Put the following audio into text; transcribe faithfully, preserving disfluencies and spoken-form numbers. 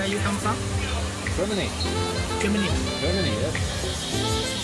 where you come from? Germany. Germany. Germany, yeah.